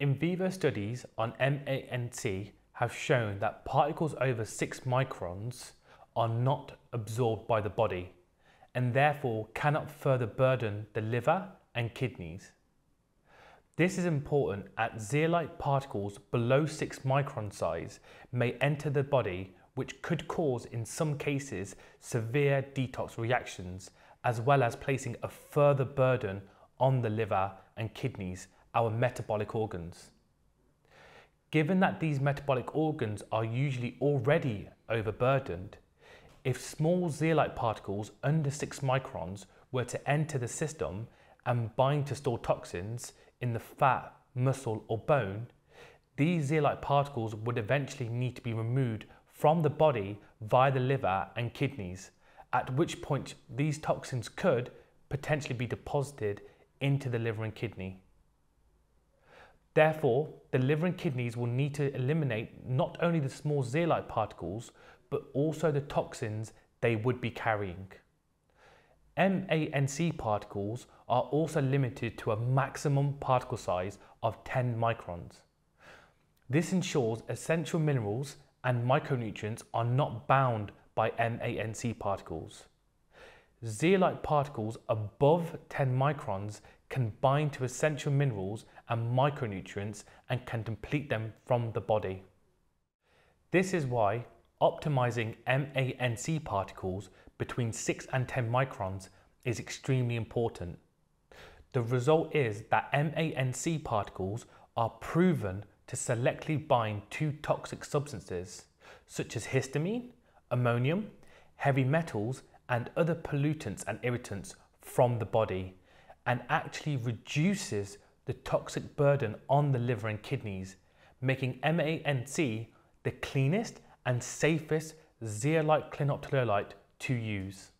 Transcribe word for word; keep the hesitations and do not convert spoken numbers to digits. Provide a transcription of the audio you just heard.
In vivo studies on M A N T have shown that particles over six microns are not absorbed by the body and therefore cannot further burden the liver and kidneys. This is important as zeolite particles below six micron size may enter the body, which could cause in some cases severe detox reactions, as well as placing a further burden on the liver and kidneys, our metabolic organs. Given that these metabolic organs are usually already overburdened, if small zeolite particles under six microns were to enter the system and bind to store toxins in the fat, muscle or bone, these zeolite particles would eventually need to be removed from the body via the liver and kidneys, at which point these toxins could potentially be deposited into the liver and kidney. Therefore, the liver and kidneys will need to eliminate not only the small zeolite particles, but also the toxins they would be carrying. M A N C particles are also limited to a maximum particle size of ten microns. This ensures essential minerals and micronutrients are not bound by M A N C particles. Zeolite particles above ten microns can bind to essential minerals and micronutrients and can deplete them from the body. This is why optimizing M A N C particles between six and ten microns is extremely important. The result is that M A N C particles are proven to selectively bind to toxic substances such as histamine, ammonium, heavy metals and other pollutants and irritants from the body, and actually reduces the toxic burden on the liver and kidneys, making M A N C the cleanest and safest zeolite clinoptilolite to use.